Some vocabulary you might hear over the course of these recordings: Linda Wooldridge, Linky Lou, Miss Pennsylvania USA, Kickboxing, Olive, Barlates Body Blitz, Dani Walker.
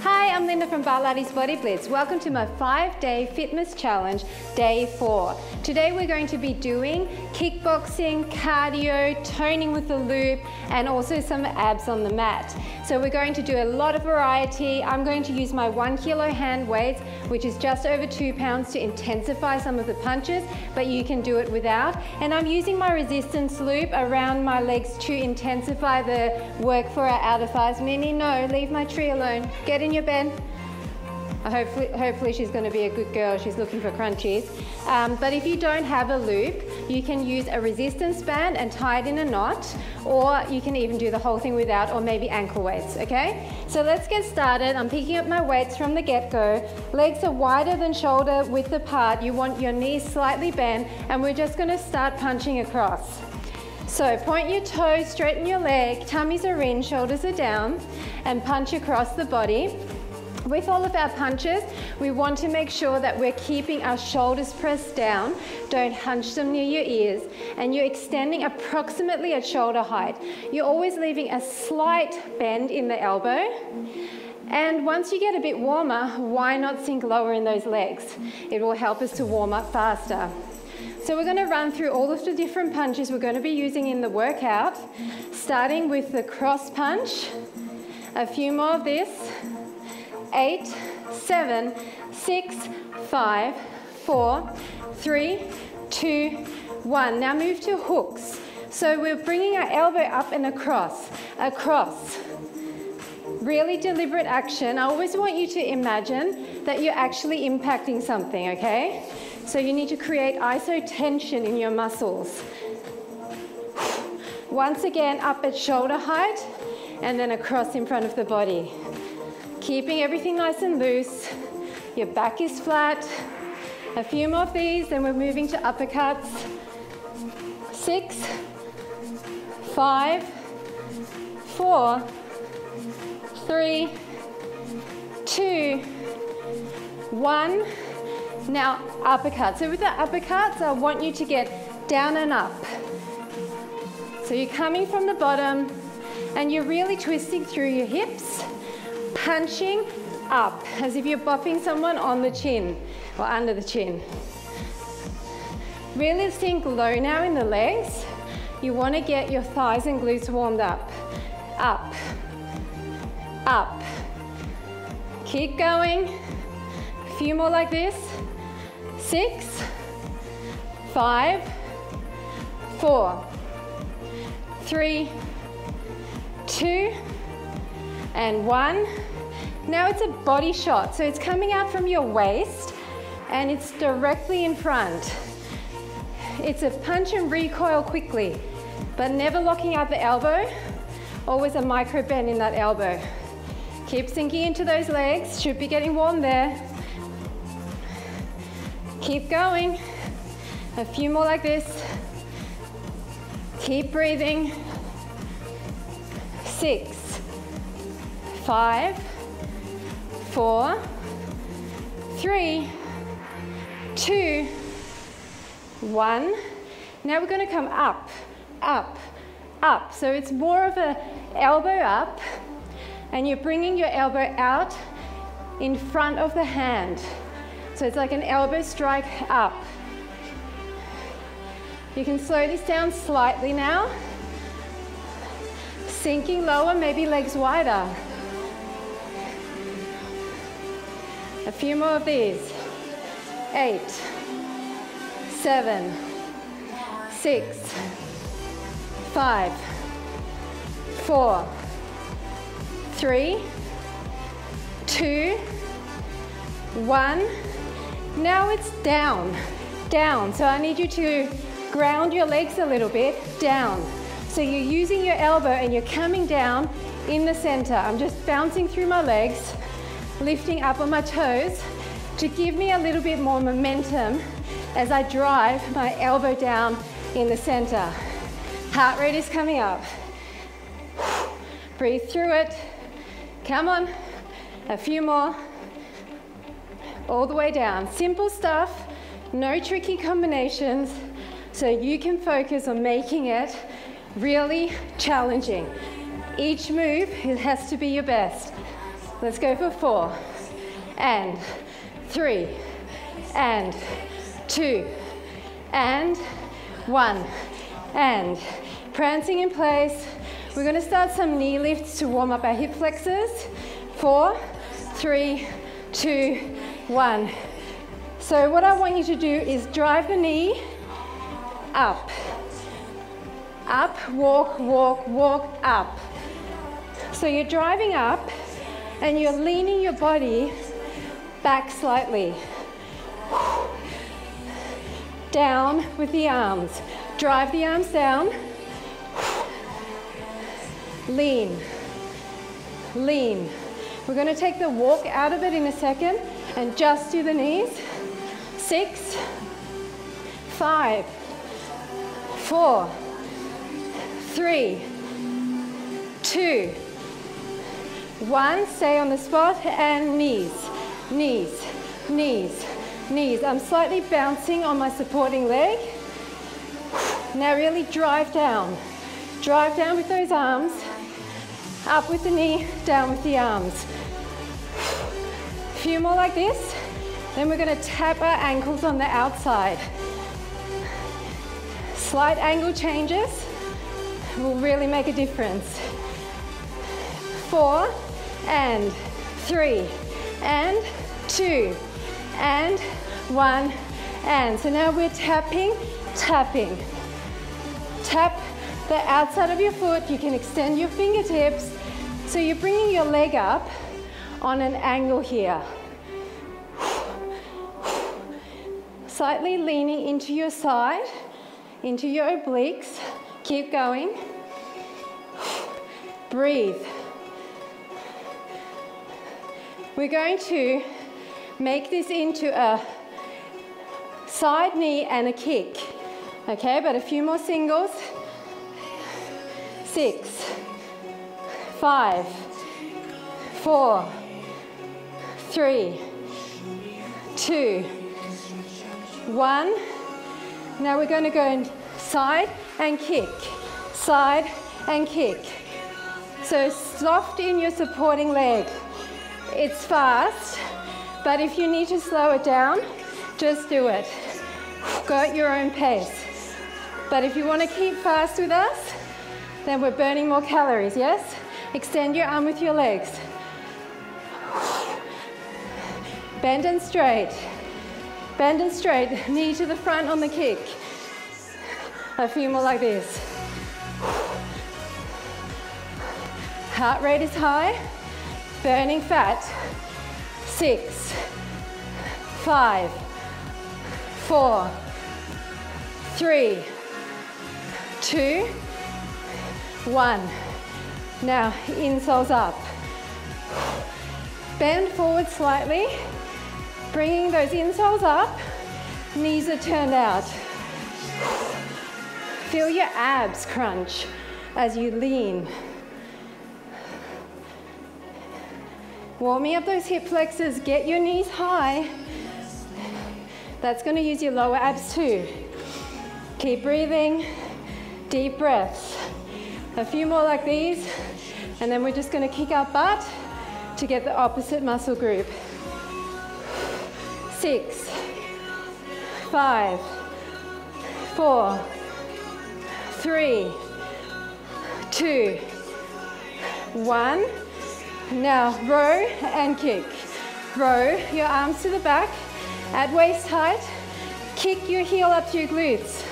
Hi, I'm Linda from Barlates Body Blitz. Welcome to my 5-day fitness challenge, day 4. Today we're going to be doing kickboxing, cardio, toning with the loop, and also some abs on the mat. So we're going to do a lot of variety. I'm going to use my 1 kilo hand weights, which is just over 2 pounds, to intensify some of the punches, but you can do it without. And I'm using my resistance loop around my legs to intensify the work for our outer thighs. Minnie, no, leave my tree alone. Get in your bed. Hopefully she's going to be a good girl. She's looking for crunchies. But if you don't have a loop, you can use a resistance band and tie it in a knot, or you can even do the whole thing without, or maybe ankle weights, okay? So let's get started. I'm picking up my weights from the get-go. Legs are wider than shoulder width apart. You want your knees slightly bent, and we're just going to start punching across. So point your toes, straighten your leg, tummies are in, shoulders are down, and punch across the body. With all of our punches, we want to make sure that we're keeping our shoulders pressed down. Don't hunch them near your ears. And you're extending approximately at shoulder height. You're always leaving a slight bend in the elbow. And once you get a bit warmer, why not sink lower in those legs? It will help us to warm up faster. So we're going to run through all of the different punches we're going to be using in the workout, starting with the cross punch. A few more of this. 8, 7, 6, 5, 4, 3, 2, 1. Now move to hooks. So we're bringing our elbow up and across, across. Really deliberate action. I always want you to imagine that you're actually impacting something, okay? So you need to create iso tension in your muscles. Once again, up at shoulder height and then across in front of the body. Keeping everything nice and loose. Your back is flat. A few more of these, then we're moving to uppercuts. 6, 5, 4, 3, 2, 1. Now, uppercuts. So with the uppercuts, I want you to get down and up. So you're coming from the bottom and you're really twisting through your hips. Punching up, as if you're bopping someone on the chin or under the chin. Really sink low now in the legs. You want to get your thighs and glutes warmed up. Up. Up. Keep going. A few more like this. 6, 5, 4, 3, 2, and 1. Now it's a body shot, so it's coming out from your waist and it's directly in front. It's a punch and recoil quickly, but never locking out the elbow. Always a micro bend in that elbow. Keep sinking into those legs, should be getting warm there. Keep going. A few more like this. Keep breathing. 6, 5, 4, 3, 2, 1. Now we're going to come up, up, up. So it's more of an elbow up, and you're bringing your elbow out in front of the hand. So it's like an elbow strike up. You can slow this down slightly now. Sinking lower, maybe legs wider. A few more of these. 8, 7, 6, 5, 4, 3, 2, 1. Now it's down, down. So I need you to ground your legs a little bit, down. So you're using your elbow and you're coming down in the center. I'm just bouncing through my legs, lifting up on my toes to give me a little bit more momentum as I drive my elbow down in the center. Heart rate is coming up. Breathe through it. Come on. A few more. All the way down. Simple stuff. No tricky combinations. So you can focus on making it really challenging. Each move, it has to be your best. Let's go for 4, and 3, and 2, and 1, and prancing in place. We're gonna start some knee lifts to warm up our hip flexors. 4, 3, 2, 1. So what I want you to do is drive the knee up. Up, walk, walk, walk, up. So you're driving up and you're leaning your body back slightly. Down with the arms. Drive the arms down. Lean, lean. We're going to take the walk out of it in a second and just do the knees. 6, 5, 4, 3, 2, 1. Stay on the spot and knees, knees, knees, knees. I'm slightly bouncing on my supporting leg. Now really drive down. Drive down with those arms. Up with the knee, down with the arms. A few more like this. Then we're gonna tap our ankles on the outside. Slight angle changes will really make a difference. 4, and 3, and 2, and 1, and. So now we're tapping, tapping. Tap the outside of your foot. You can extend your fingertips. So you're bringing your leg up on an angle here. Slightly leaning into your side, into your obliques. Keep going. Breathe. We're going to make this into a side knee and a kick. Okay, but a few more singles. 6, 5, 4, 3, 2, 1. Now we're going to go in side and kick, side and kick. So soft in your supporting leg. It's fast, but if you need to slow it down, just do it. Go at your own pace. But if you want to keep fast with us, then we're burning more calories, yes? Extend your arm with your legs. Bend and straight. Bend and straight. Knee to the front on the kick. A few more like this. Heart rate is high. Burning fat. 6, 5, 4, 3, 2, 1. Now, insoles up. Bend forward slightly, bringing those insoles up. Knees are turned out. Feel your abs crunch as you lean. Warming up those hip flexors, get your knees high. That's going to use your lower abs too. Keep breathing, deep breaths. A few more like these, and then we're just going to kick our butt to get the opposite muscle group. 6, 5, 4, 3, 2, 1. Now row and kick. Row your arms to the back at waist height. Kick your heel up to your glutes.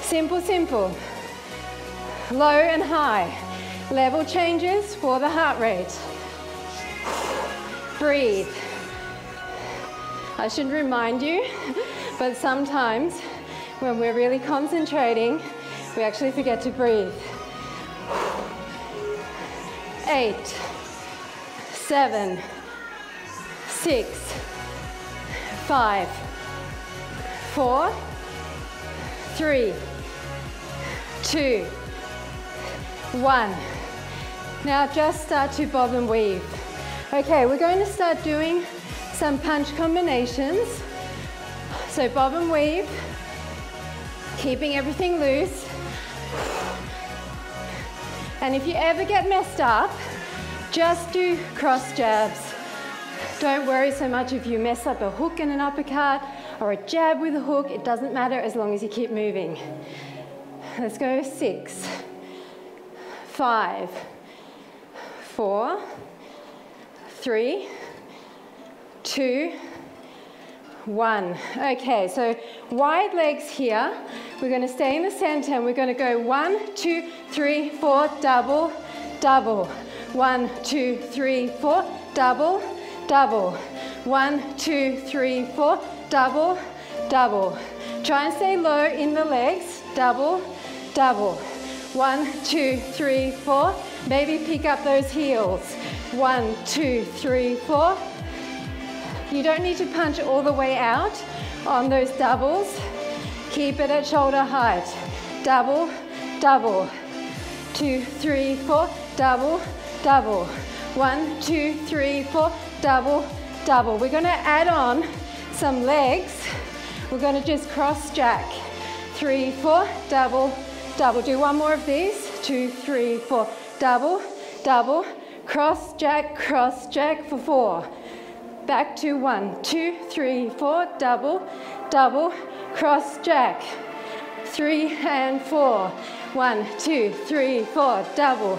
Simple, simple. Low and high. Level changes for the heart rate. Breathe. I should remind you, but sometimes when we're really concentrating, we actually forget to breathe. 8, 7, 6, 5, 4, 3, 2. 1. Now just start to bob and weave. Okay, we're going to start doing some punch combinations. So bob and weave, keeping everything loose. And if you ever get messed up, just do cross jabs. Don't worry so much if you mess up a hook and an uppercut or a jab with a hook. It doesn't matter as long as you keep moving. Let's go 6, 5, 4, 3, 2, 1. Okay, so wide legs here. We're gonna stay in the center and we're gonna go 1, 2, 3, 4, double, double. 1, 2, 3, 4, double, double. 1, 2, 3, 4, double, double. Try and stay low in the legs, double, double. 1, 2, 3, 4. Maybe pick up those heels. 1, 2, 3, 4. You don't need to punch all the way out on those doubles. Keep it at shoulder height. Double, double. 2, 3, 4, double, double. 1, 2, 3, 4, double, double. We're gonna add on some legs. We're gonna just cross jack. 3, 4, double, double. Do one more of these. 2, 3, 4, double, double. Cross jack for 4. Back to 1, 2, 3, 4, double, double, cross jack, 3 and 4, 1, 2, 3, 4, double,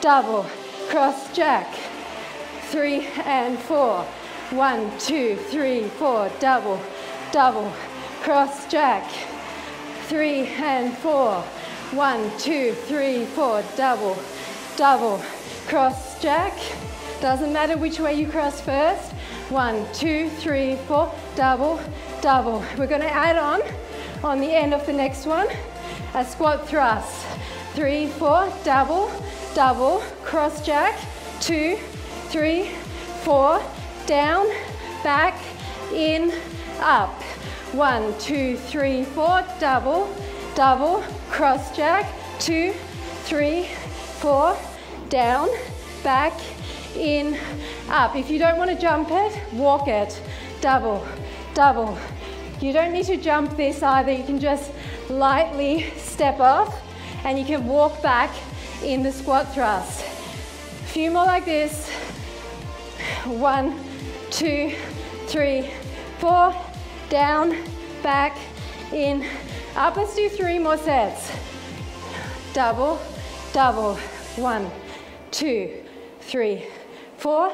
double, cross jack, 3 and 4, 1, 2, 3, 4, double, double, cross jack, 3 and 4, 1, 2, 3, 4, double, double, cross jack. Doesn't matter which way you cross first. 1, 2, 3, 4, double, double. We're gonna add on the end of the next one, a squat thrust. 3, 4, double, double, cross jack, 2, 3, 4, down, back, in, up. 1, 2, 3, 4, double, double, cross jack, 2, 3, 4, down, back, in, up. If you don't want to jump it, walk it. Double, double. You don't need to jump this either. You can just lightly step off and you can walk back in the squat thrust. A few more like this. 1, 2, 3, 4. Down, back, in, up. Let's do 3 more sets. Double, double. 1, 2, 3, 4,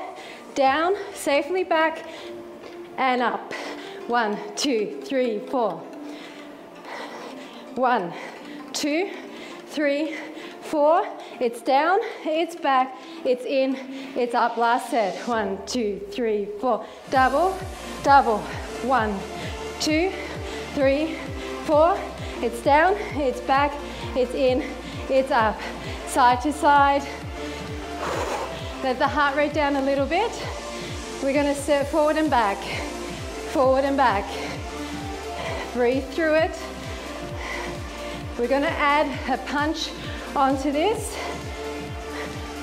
down, safely back and up. 1, 2, 3, 4. 1, 2, 3, 4. It's down, it's back, it's in, it's up. Last set. 1, 2, 3, 4. Double, double. 1, 2, 3, 4. It's down, it's back, it's in, it's up. Side to side. Let the heart rate down a little bit. We're gonna step forward and back. Forward and back. Breathe through it. We're gonna add a punch onto this.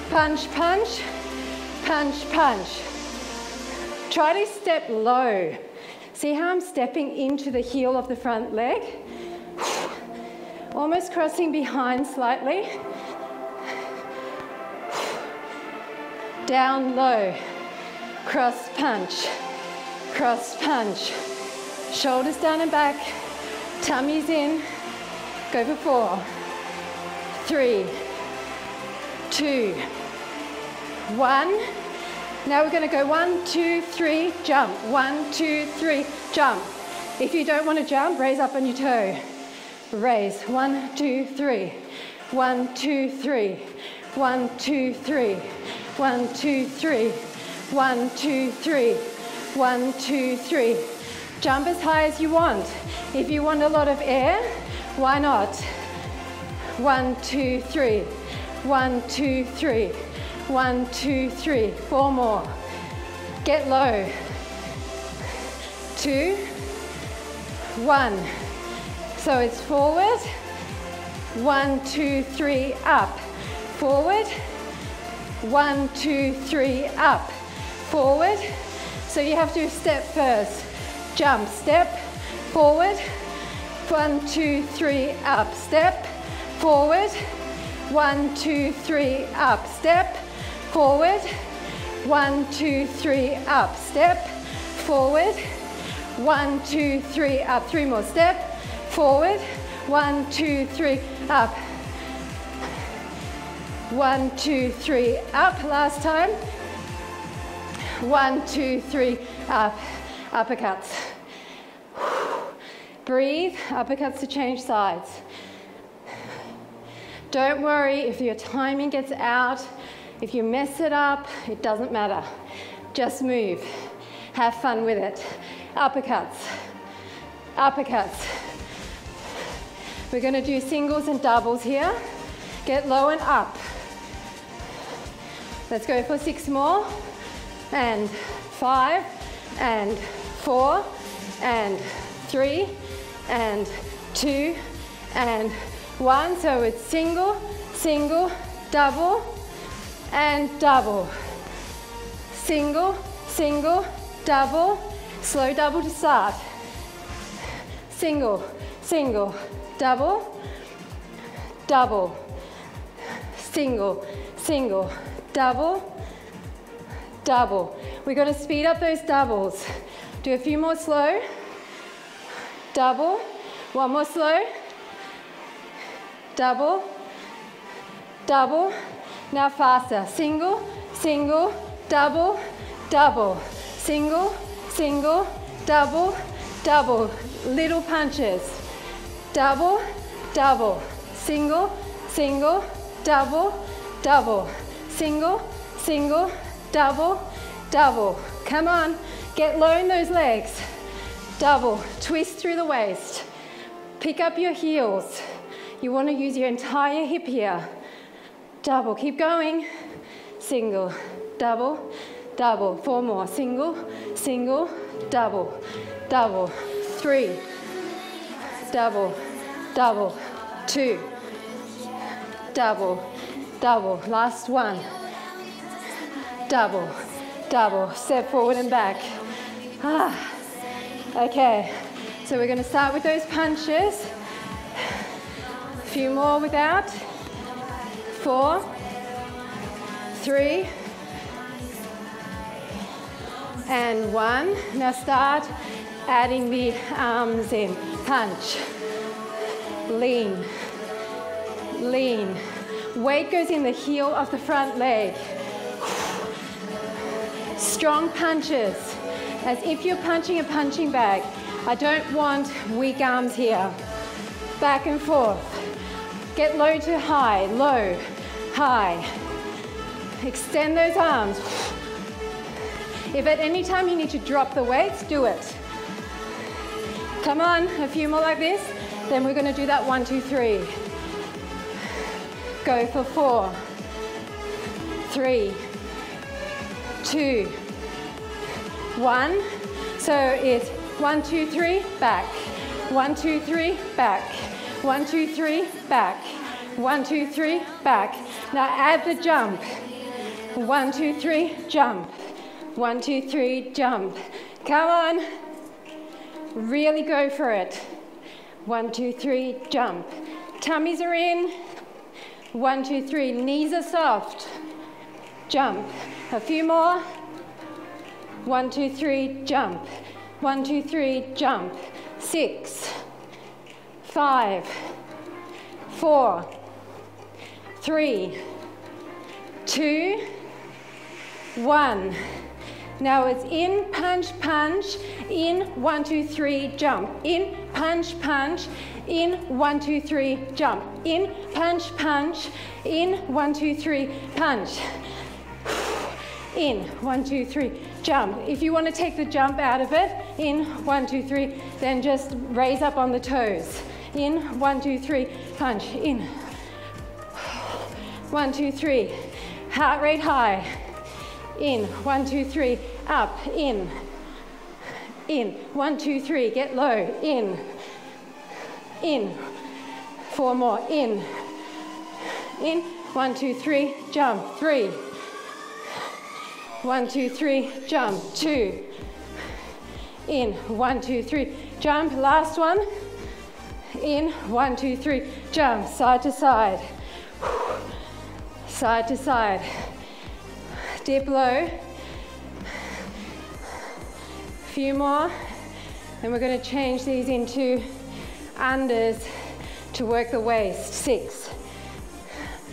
Punch, punch, punch, punch. Try to step low. See how I'm stepping into the heel of the front leg? Almost crossing behind slightly. Down low, cross punch, shoulders down and back, tummies in, go for 4, 3, 2, 1. Now we're gonna go 1, 2, 3, jump, 1, 2, 3, jump. If you don't wanna jump, raise up on your toe. Raise, 1, 2, 3, 1, 2, 3, 1, 2, 3. 1, 2, 3, 1, 2, 3, 1, 2, 3. Jump as high as you want. If you want a lot of air, why not? 1, 2, 3, 1, 2, 3, 1, 2, 3. 4 more. Get low. 2, 1. So it's forward. 1, 2, 3, up. Forward. 1, 2, 3, up, forward. So you have to step first. Jump, step, forward, 1, 2, 3, up, step, forward. 1, 2, 3, up, step, forward. 1, 2, 3, up, step, forward. 1, 2, 3, up, 3 more, step, forward. 1, 2, 3, up. 1, 2, 3, up, last time. 1, 2, 3, up, uppercuts. Breathe, uppercuts to change sides. Don't worry if your timing gets out, if you mess it up, it doesn't matter. Just move, have fun with it. Uppercuts, uppercuts. We're gonna do singles and doubles here. Get low and up. Let's go for 6 more, and 5, and 4, and 3, and 2, and 1. So it's single, single, double, and double. Single, single, double, slow double to start. Single, single, double, double. Single, single, double, double. We're going to speed up those doubles. Do a few more slow. Double. 1 more slow. Double. Double. Now faster. Single, single, double, double. Single, single, double, double. Little punches. Double, double. Single, single, double, double, single, single, double, double. Come on, get low in those legs. Double, twist through the waist. Pick up your heels. You want to use your entire hip here. Double, keep going. Single, double, double. 4 more, single, single, double, double. 3, double, double, 2, double, double, last 1. Double, double, step forward and back. Okay, so we're going to start with those punches. A few more without. 4, 3, and 1. Now start adding the arms in. Punch, lean. Lean. Weight goes in the heel of the front leg. Strong punches, as if you're punching a punching bag. I don't want weak arms here. Back and forth. Get low to high, low, high. Extend those arms. If at any time you need to drop the weights, do it. Come on, a few more like this. Then we're going to do that 1, 2, 3. Go for 4, 3, 2, 1. So it's 1, 2, 3, back. 1, 2, 3, back. 1, 2, 3, back. 1, 2, 3, back. Now add the jump. 1, 2, 3, jump. 1, 2, 3, jump. Come on. Really go for it. 1, 2, 3, jump. Tummies are in. 1, 2, 3, knees are soft. Jump. A few more. 1, 2, 3, jump. 1, 2, 3, jump. 6, 5, 4, 3, 2, 1. Now it's in, punch, punch, in, 1, 2, 3, jump. In, punch, punch, in, 1, 2, 3, jump. In, punch, punch, in, 1, 2, 3, punch. In, 1, 2, 3, jump. If you want to take the jump out of it, in, 1, 2, 3, then just raise up on the toes. In, 1, 2, 3, punch. In, 1, 2, 3, heart rate high. In, 1, 2, 3, up, in. In, 1, 2, 3, get low, in. In, 4 more, in. In, 1, 2, 3, jump, 3. 1, 2, 3, jump, 2. In, 1, 2, 3, jump, last 1. in, 1, 2, 3, jump, side to side. Side to side. Dip low. Few more. Then we're gonna change these into unders to work the waist. 6,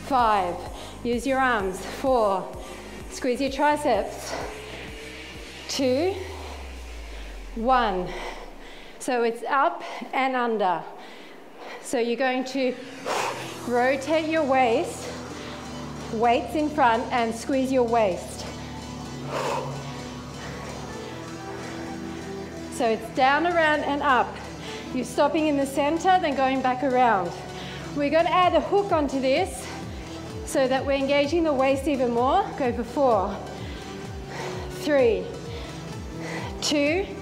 5, use your arms. 4, squeeze your triceps. 2, 1. So it's up and under. So you're going to rotate your waist, weights in front, and squeeze your waist. So it's down, around, and up. You're stopping in the center, then going back around. We're going to add a hook onto this so that we're engaging the waist even more. Go for 4, 3, 2, 1.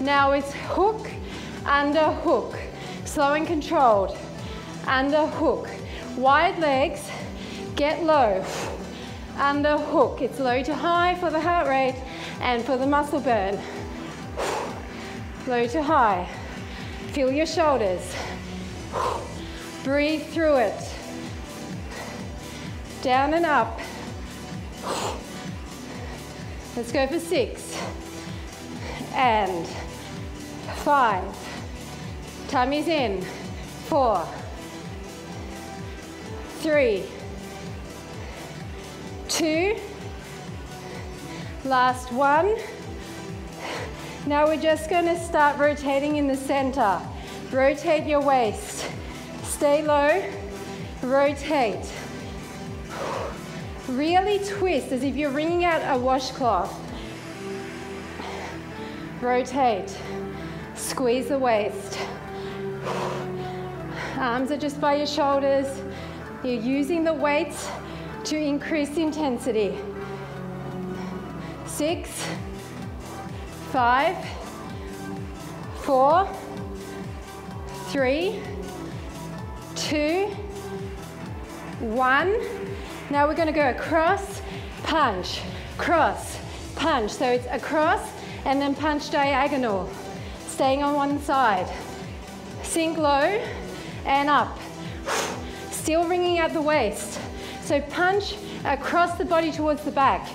Now it's hook, under, hook. Slow and controlled. Under, hook. Wide legs, get low. Under, hook. It's low to high for the heart rate and for the muscle burn. Low to high. Feel your shoulders. Breathe through it. Down and up. Let's go for 6 and 5. Time is in. 4, 3, 2. Last one. Now we're just going to start rotating in the center. Rotate your waist. Stay low. Rotate. Really twist as if you're wringing out a washcloth. Rotate. Squeeze the waist. Arms are just by your shoulders. You're using the weights to increase intensity. 6, 5, 4, 3, 2, 1. Now we're going to go across, punch, cross, punch. So it's across and then punch diagonal, staying on one side. Sink low and up, still wringing out the waist. So punch across the body towards the back.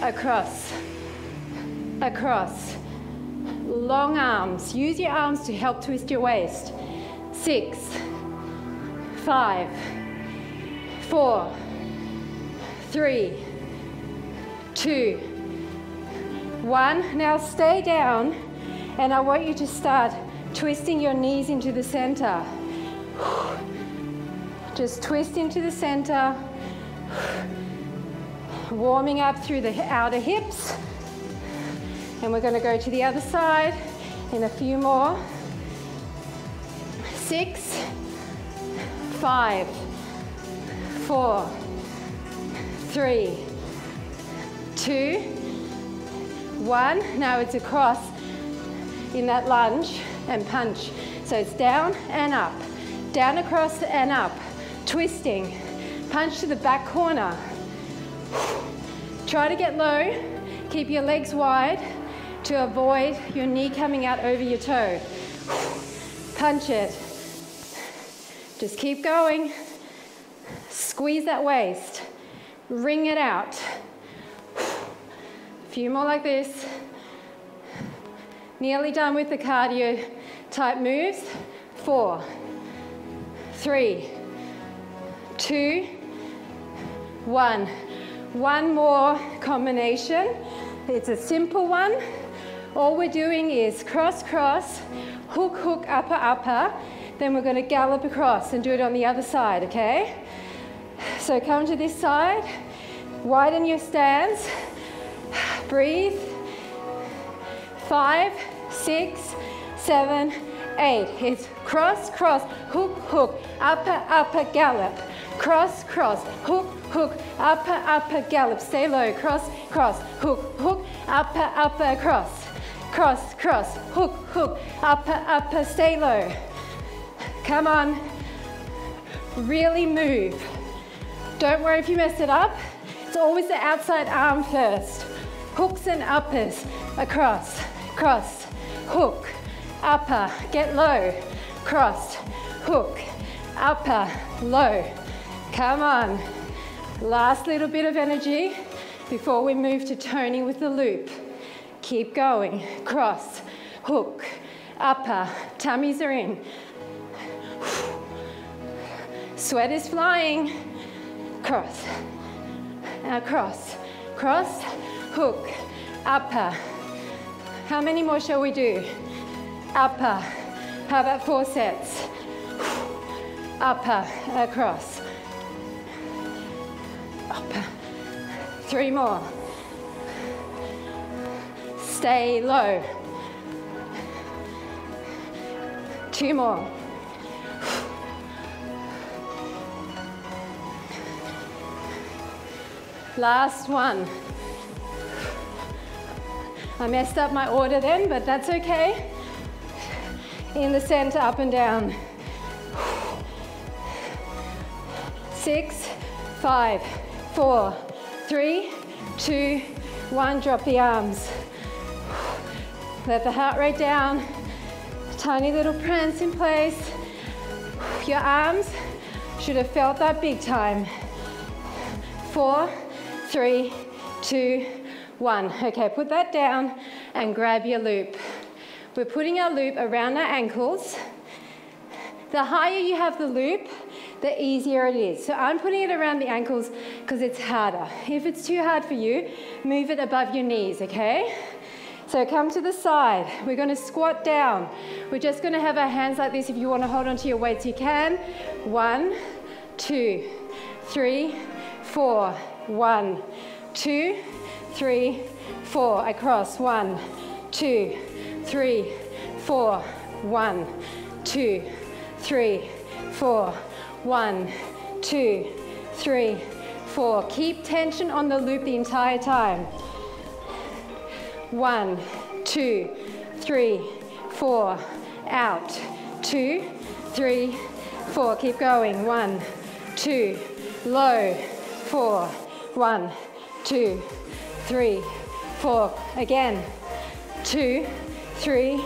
Across, across. Long arms, use your arms to help twist your waist. 6, 5, 4, 3, 2, 1. Now stay down, and I want you to start twisting your knees into the center. Just twist into the center, warming up through the outer hips. And we're going to go to the other side in a few more. 6, 5, 4, 3, 2, 1. Now it's across in that lunge and punch. So it's down and up, down, across and up, twisting. Punch to the back corner. Try to get low, keep your legs wide to avoid your knee coming out over your toe. Punch it. Just keep going. Squeeze that waist. Wring it out. A few more like this. Nearly done with the cardio type moves. 4, 3, 2, 1. One more combination. It's a simple one. All we're doing is cross, cross, hook, hook, upper, upper. Then we're going to gallop across and do it on the other side, okay? So come to this side. Widen your stance. Breathe. 5, 6, 7, 8. It's cross, cross, hook, hook, upper, upper, gallop. Cross, cross, hook, hook, upper, upper, gallop. Stay low. Cross, cross, hook, hook, upper, upper, cross. Cross, cross, hook, hook, upper, upper, stay low. Come on. Really move. Don't worry if you mess it up. It's always the outside arm first. Hooks and uppers. Across, cross, hook, upper, get low, cross, hook, upper, low. Come on. Last little bit of energy before we move to Tony with the loop. Keep going, cross, hook, upper, tummies are in. Sweat is flying. Cross, now cross, cross, hook, upper. How many more shall we do? Upper, how about 4 sets? Upper, across. Upper, 3 more. Stay low. 2 more. 1. I messed up my order then, but that's okay. In the center, up and down. 6, 5, 4, 3, 2, 1. Drop the arms. Let the heart rate down. Tiny little prance in place. Your arms should have felt that big time. 4, 3, 2, 1. Okay, put that down and grab your loop. We're putting our loop around our ankles. The higher you have the loop, the easier it is. So I'm putting it around the ankles because it's harder. If it's too hard for you, move it above your knees, okay? So come to the side. We're going to squat down. We're just going to have our hands like this. If you want to hold onto your weights, you can. 1, 2, 3, 4. 1, 2, 3, 4. Across. 1, 2, 3, 4. 1, 2, 3, 4. 1, 2, 3, 4. Keep tension on the loop the entire time. 1, 2, 3, 4. Out. 2, 3, 4. Keep going. 1, 2. Low. 4. 1, 2, 3, 4. Again. 2, 3,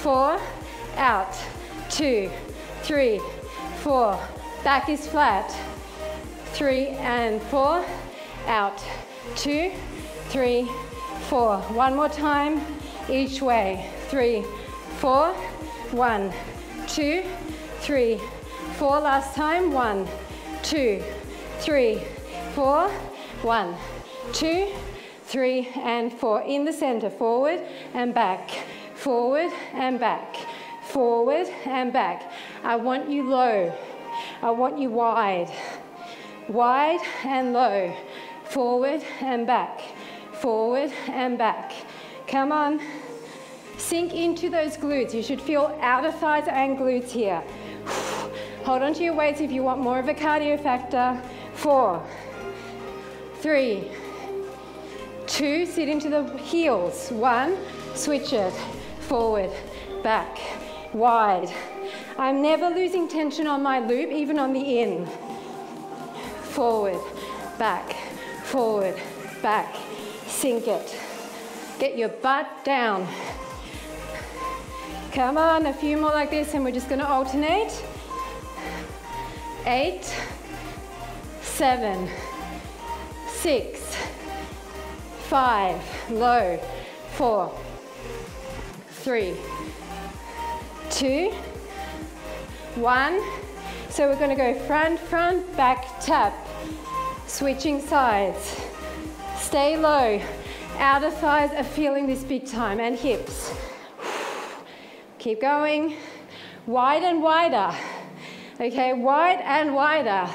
4. Out. 2, 3, 4. Back is flat. 3 and 4. Out. 2, 3, 4. 1 more time each way. 3, 4. 1, 2, 3, 4. Last time. 1, 2, 3, 4. 1, 2, 3, and 4. In the center, forward and back, forward and back, forward and back. I want you low. I want you wide. Wide and low. Forward and back, forward and back. Come on. Sink into those glutes. You should feel outer thighs and glutes here. Hold onto your weights if you want more of a cardio factor. 4, 3, 2, sit into the heels. 1, switch it. Forward, back, wide. I'm never losing tension on my loop, even on the in. Forward, back, forward, back. Sink it. Get your butt down. Come on, a few more like this, and we're just going to alternate. 8, 7, 6, 5, low, 4, 3, 2, 1. So we're going to go front, front, back, tap, switching sides. Stay low. Outer thighs are feeling this big time, and hips. Keep going. Wide and wider. Okay, wide and wider,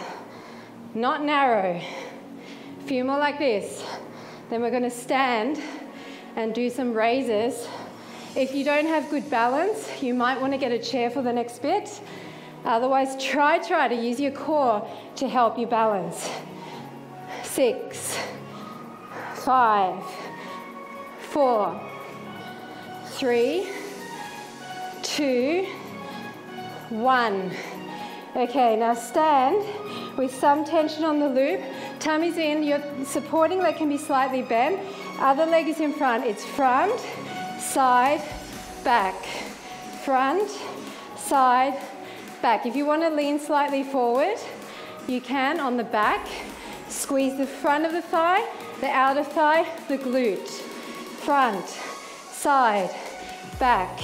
not narrow. A few more like this. Then we're going to stand and do some raises. If you don't have good balance, you might want to get a chair for the next bit. Otherwise, try to use your core to help you balance. 6, 5, 4, 3, 2, 1. Okay, now stand with some tension on the loop. Tummy's in, your supporting leg can be slightly bent. Other leg is in front. It's front, side, back, front, side, back. If you want to lean slightly forward, you can on the back. Squeeze the front of the thigh, the outer thigh, the glute. Front, side, back.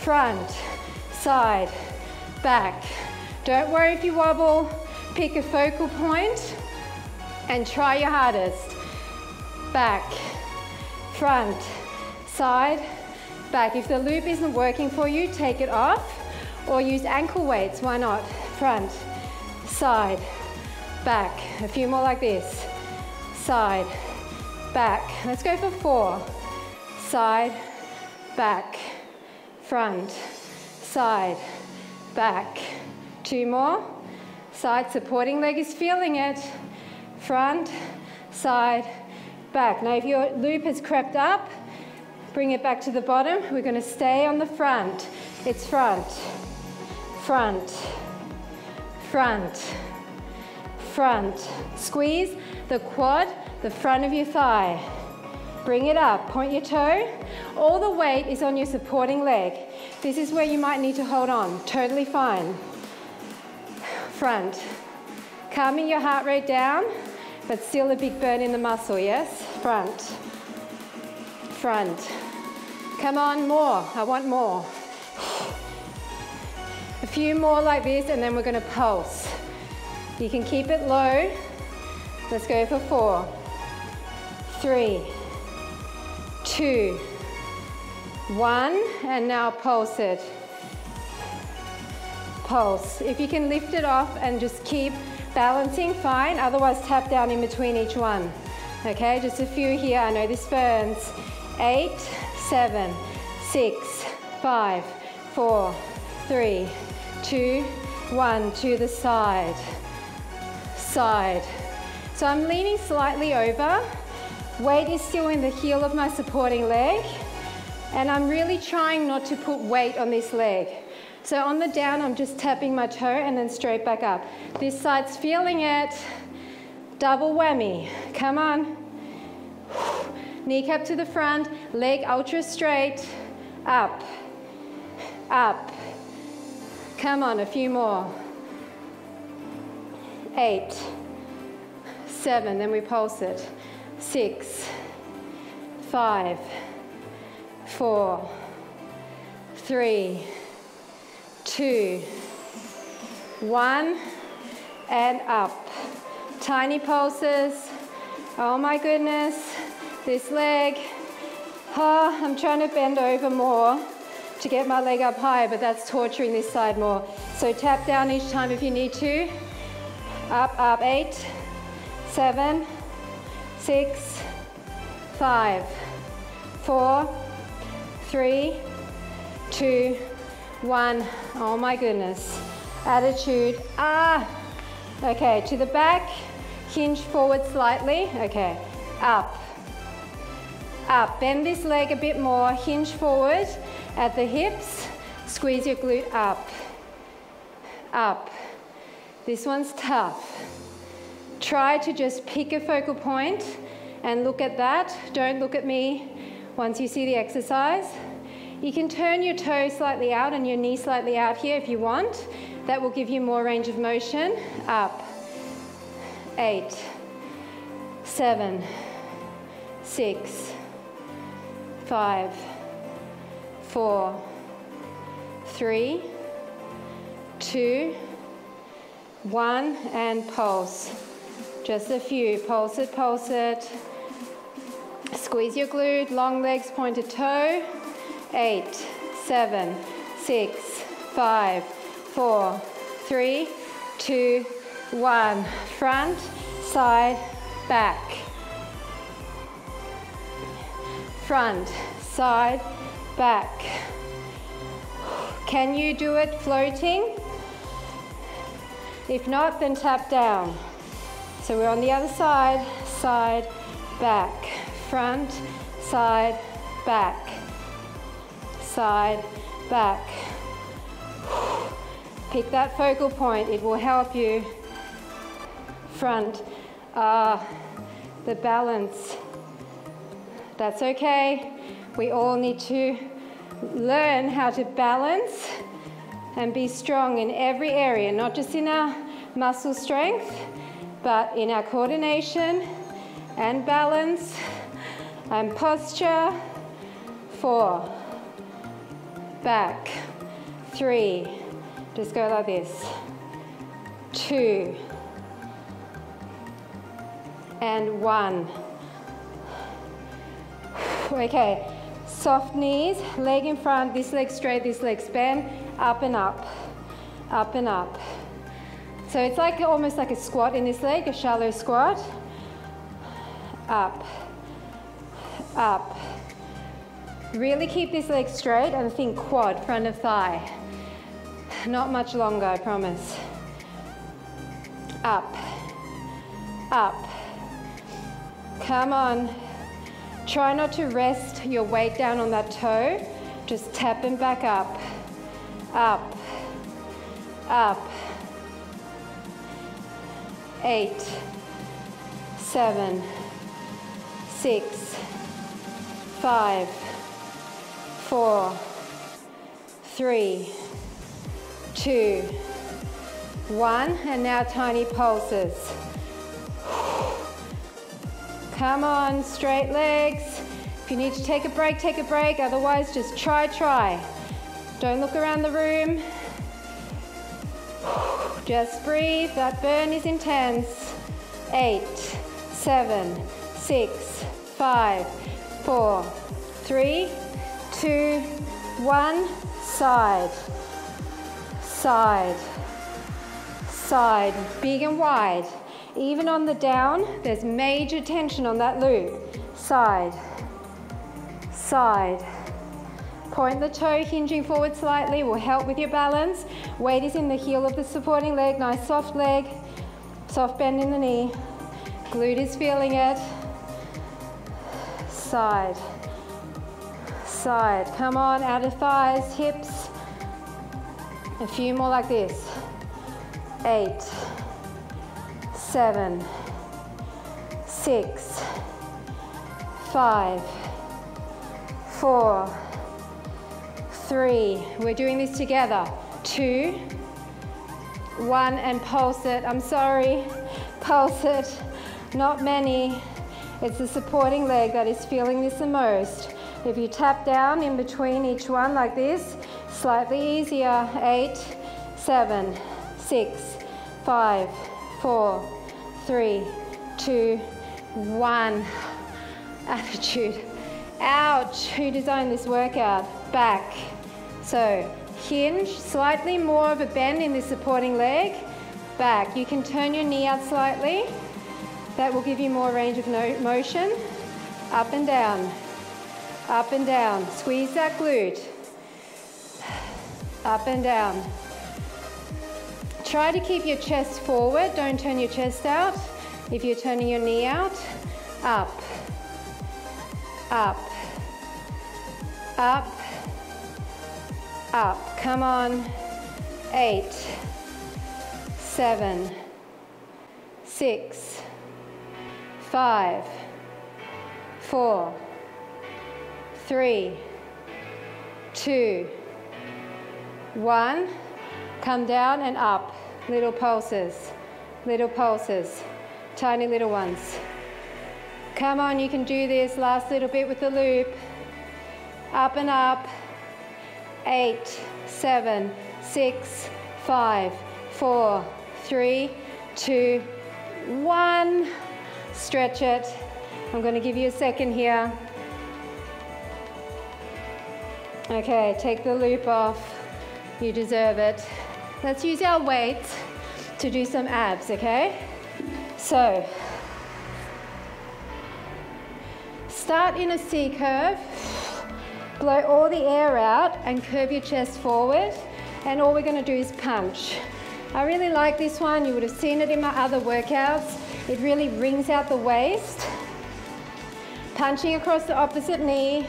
Front, side, back. Don't worry if you wobble. Pick a focal point and try your hardest. Back, front, side, back. If the loop isn't working for you, take it off or use ankle weights, why not? Front, side, back. A few more like this. Side, back. Let's go for 4. Side, back, front, side, back. 2 more. Side, supporting leg is feeling it. Front, side, back. Now if your loop has crept up, bring it back to the bottom. We're going to stay on the front. It's front, front, front, front. Squeeze the quad, the front of your thigh. Bring it up, point your toe. All the weight is on your supporting leg. This is where you might need to hold on. Totally fine. Front. Calming your heart rate down, but still a big burn in the muscle, yes? Front. Front. Come on, more. I want more. A few more like this, and then we're going to pulse. You can keep it low. Let's go for 4. 3, 2, 1, and now pulse it. Pulse. If you can lift it off and just keep balancing, fine. Otherwise, tap down in between each one. Okay, just a few here. I know this burns. 8, 7, 6, 5, 4, 3, 2, 1. To the side. Side. So I'm leaning slightly over. Weight is still in the heel of my supporting leg. And I'm really trying not to put weight on this leg. So on the down, I'm just tapping my toe and then straight back up. This side's feeling it. Double whammy. Come on. Kneecap to the front, leg ultra straight. Up. Up. Come on, a few more. 8, 7, then we pulse it. 6, 5, 4, 3, 2, 1, and up. Tiny pulses. Oh my goodness, this leg. Oh, I'm trying to bend over more to get my leg up higher, but that's torturing this side more. So tap down each time if you need to. Up, up. 8, 7, 6, 5, 4, 3, 2, 1. Oh my goodness. Attitude. Ah. Okay, to the back. Hinge forward slightly. Okay. Up. Up. Bend this leg a bit more. Hinge forward at the hips. Squeeze your glute up. Up. This one's tough. Try to just pick a focal point and look at that. Don't look at me once you see the exercise. You can turn your toe slightly out and your knee slightly out here if you want. That will give you more range of motion. Up. 8, 7, 6, 5, 4, 3, 2, 1, and pulse. Just a few. Pulse it, pulse it. Squeeze your glute, long legs, pointed toe. 8, 7, 6, 5, 4, 3, 2, 1. Front, side, back. Front, side, back. Can you do it floating? If not, then tap down. So we're on the other side. Side, back. Front, side, back. Side, back. Pick that focal point, it will help you. Front, the balance. That's okay, we all need to learn how to balance and be strong in every area, not just in our muscle strength, but in our coordination and balance and posture. 4, back, 3, just go like this, 2, and 1. Okay, soft knees, leg in front, this leg straight, this leg's bent, up and up, up and up. So it's like almost like a squat in this leg, a shallow squat. Up, up. Really keep this leg straight and think quad, front of thigh. Not much longer, I promise. Up, up. Come on. Try not to rest your weight down on that toe. Just tap and back up, up, up. 8, 7, 6, 5, 4, 3, 2, 1, and now tiny pulses. Come on, straight legs. If you need to take a break, take a break. Otherwise, just try. Don't look around the room. Just breathe, that burn is intense. 8, 7, 6, 5, 4, 3, 2, 1, side, side, side, big and wide. Even on the down, there's major tension on that loop. Side, side. Point the toe, hinging forward slightly will help with your balance. Weight is in the heel of the supporting leg, nice soft leg. Soft bend in the knee. Glute is feeling it. Side, side. Come on, outer thighs, hips. A few more like this. 8, 7, 6, 5, 4, 3. We're doing this together. 2, 1, and pulse it. I'm sorry, pulse it. Not many. It's the supporting leg that is feeling this the most. If you tap down in between each one like this, slightly easier. 8, 7, 6, 5, 4, 3, 2, 1. Attitude. Ouch. Who designed this workout? Back. So hinge, slightly more of a bend in the supporting leg. Back. You can turn your knee out slightly. That will give you more range of motion. Up and down. Up and down. Squeeze that glute. Up and down. Try to keep your chest forward. Don't turn your chest out. If you're turning your knee out, up, up, up, up. Come on. 8, 7, 6, 5, 4, 3, 2, 1. Come down and up. Little pulses, little pulses. Tiny little ones. Come on, you can do this. Last little bit with the loop. Up and up. 8, 7, 6, 5, 4, 3, 2, 1. Stretch it. I'm going to give you a second here. Okay, take the loop off. You deserve it. Let's use our weights to do some abs, okay? So, start in a C curve, blow all the air out and curve your chest forward, and all we're going to do is punch. I really like this one, you would have seen it in my other workouts. It really rings out the waist. Punching across the opposite knee,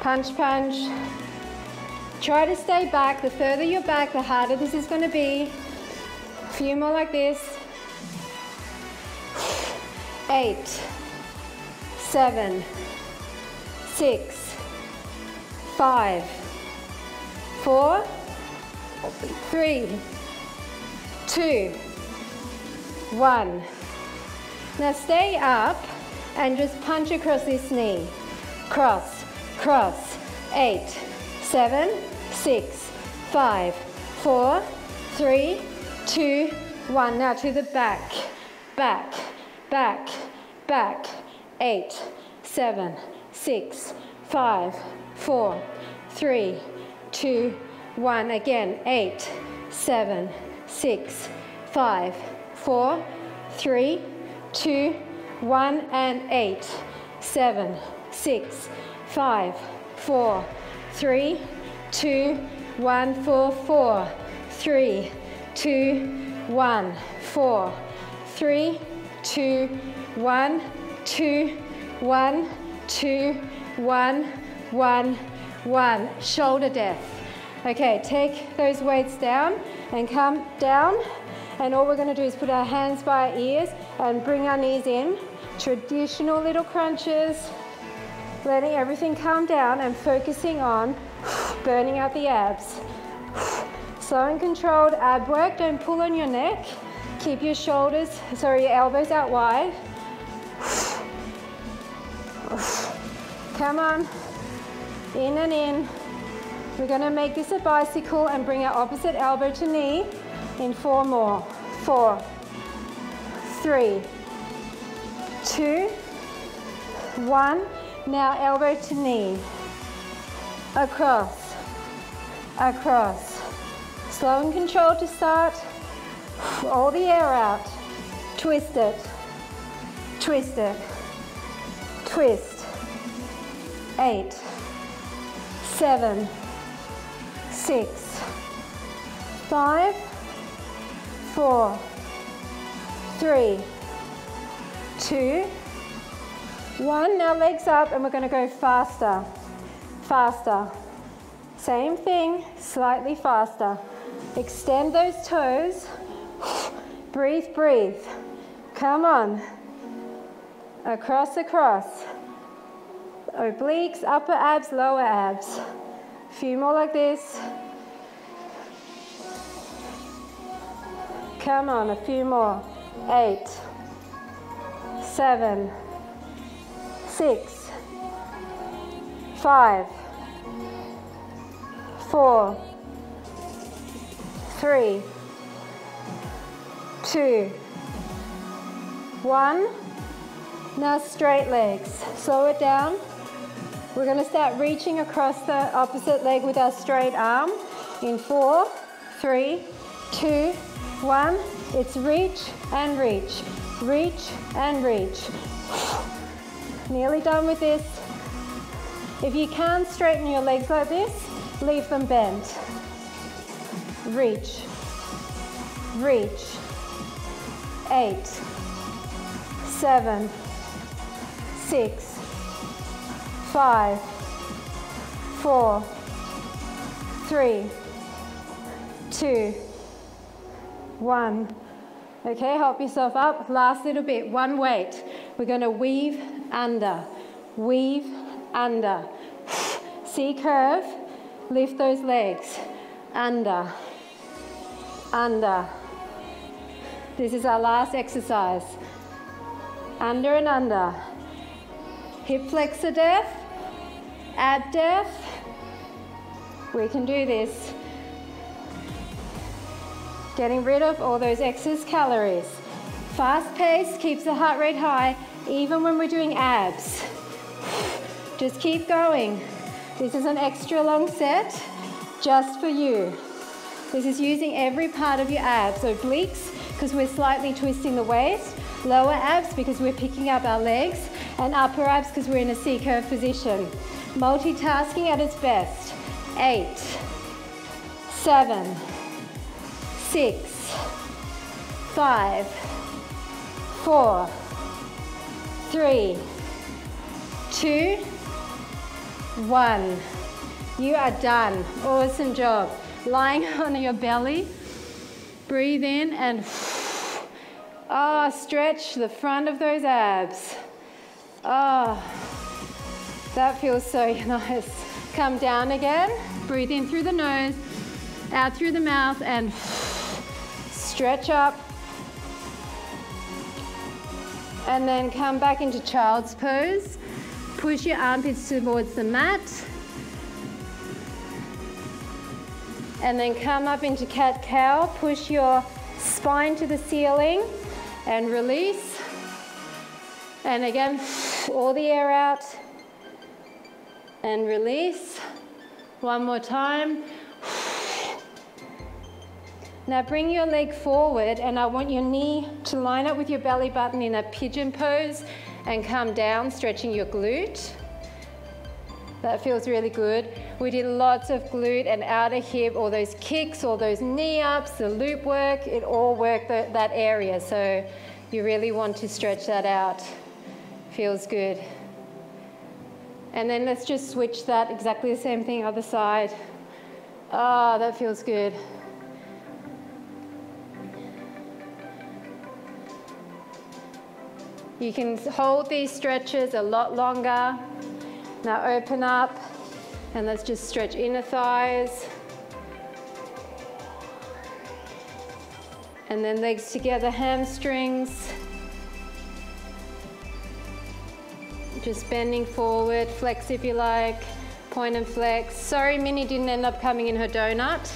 punch, punch. Try to stay back, the further you're back, the harder this is going to be. A few more like this. 8, 7, 6, 5, 4, 3, 2, 1. Now stay up and just punch across this knee. Cross, cross. 8, 7, 6, 5, 4, 3, 2, 1. Now to the back, back, back, back. 8, 7, 6, 5, 4, 3, 2, 1. Again, 8, 7, 6, 5, 4, 3, 2, 1, and 8, 7, 6, 5, 4, 3, 2, 1 for 4, 3, 2, 1, 4, 3, 2, 1, 2, 1, 2, 1, 1, 1. Shoulder depth. Okay, take those weights down and come down. And all we're going to do is put our hands by our ears and bring our knees in. Traditional little crunches. Letting everything calm down and focusing on burning out the abs. Slow and controlled ab work. Don't pull on your neck. Keep your shoulders, sorry, your elbows out wide. Come on. In and in. We're going to make this a bicycle and bring our opposite elbow to knee in 4 more. 4, 3, 2, 1. Now elbow to knee. Across. Across. Slow and controlled to start. All the air out. Twist it. Twist it. Twist. 8, 7, 6, 5, 4, 3, 2, 1. Now legs up and we're going to go faster. Faster. Same thing, slightly faster. Extend those toes. Breathe, breathe. Come on. Across, across. Obliques, upper abs, lower abs. A few more like this. Come on, a few more. 8, 7, 6, 5, 4, 3, 2, 1. Now straight legs. Slow it down. We're going to start reaching across the opposite leg with our straight arm in 4, 3, 2, 1. It's reach and reach, reach and reach. Nearly done with this. If you can straighten your legs like this, leave them bent. Reach, reach. 8, 7, 6, 5, 4, 3, 2, 1. Okay, help yourself up. Last little bit, one weight. We're going to weave under, weave under. C curve, lift those legs. Under, under. This is our last exercise. Under and under. Hip flexor depth, ab depth. We can do this. Getting rid of all those excess calories. Fast pace keeps the heart rate high, even when we're doing abs. Just keep going. This is an extra long set just for you. This is using every part of your abs. Obliques, because we're slightly twisting the waist. Lower abs, because we're picking up our legs. And upper abs, because we're in a C-curve position. Multitasking at its best. 8, 7, 6, 5, 4, 3, 2, 1. You are done. Awesome job. Lying on your belly. Breathe in and ah, stretch the front of those abs. Ah, that feels so nice. Come down again. Breathe in through the nose, out through the mouth, and stretch up. And then come back into child's pose. Push your armpits towards the mat. And then come up into cat cow. Push your spine to the ceiling and release. And again, all the air out and release. One more time. Now bring your leg forward, and I want your knee to line up with your belly button in a pigeon pose and come down, stretching your glute. That feels really good. We did lots of glute and outer hip, all those kicks, all those knee ups, the loop work, it all worked that area. So you really want to stretch that out. Feels good. And then let's just switch that, exactly the same thing, other side. Ah, that feels good. You can hold these stretches a lot longer. Now open up, and let's just stretch inner thighs. And then legs together, hamstrings. Just bending forward, flex if you like, point and flex. Sorry Minnie didn't end up coming in her donut.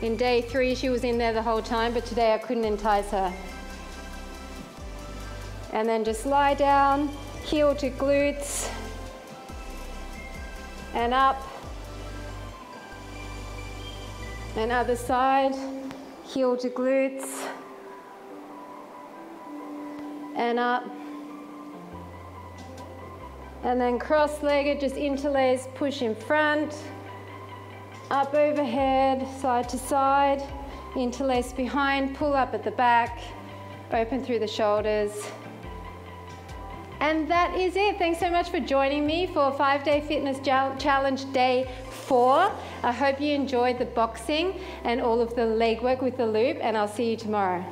In day 3 she was in there the whole time, but today I couldn't entice her. And then just lie down, heel to glutes, and up. And other side, heel to glutes, and up. And then cross-legged, just interlace, push in front, up overhead, side to side, interlace behind, pull up at the back, open through the shoulders. And that is it. Thanks so much for joining me for 5-Day Fitness Challenge Day 4. I hope you enjoyed the boxing and all of the leg work with the loop, and I'll see you tomorrow.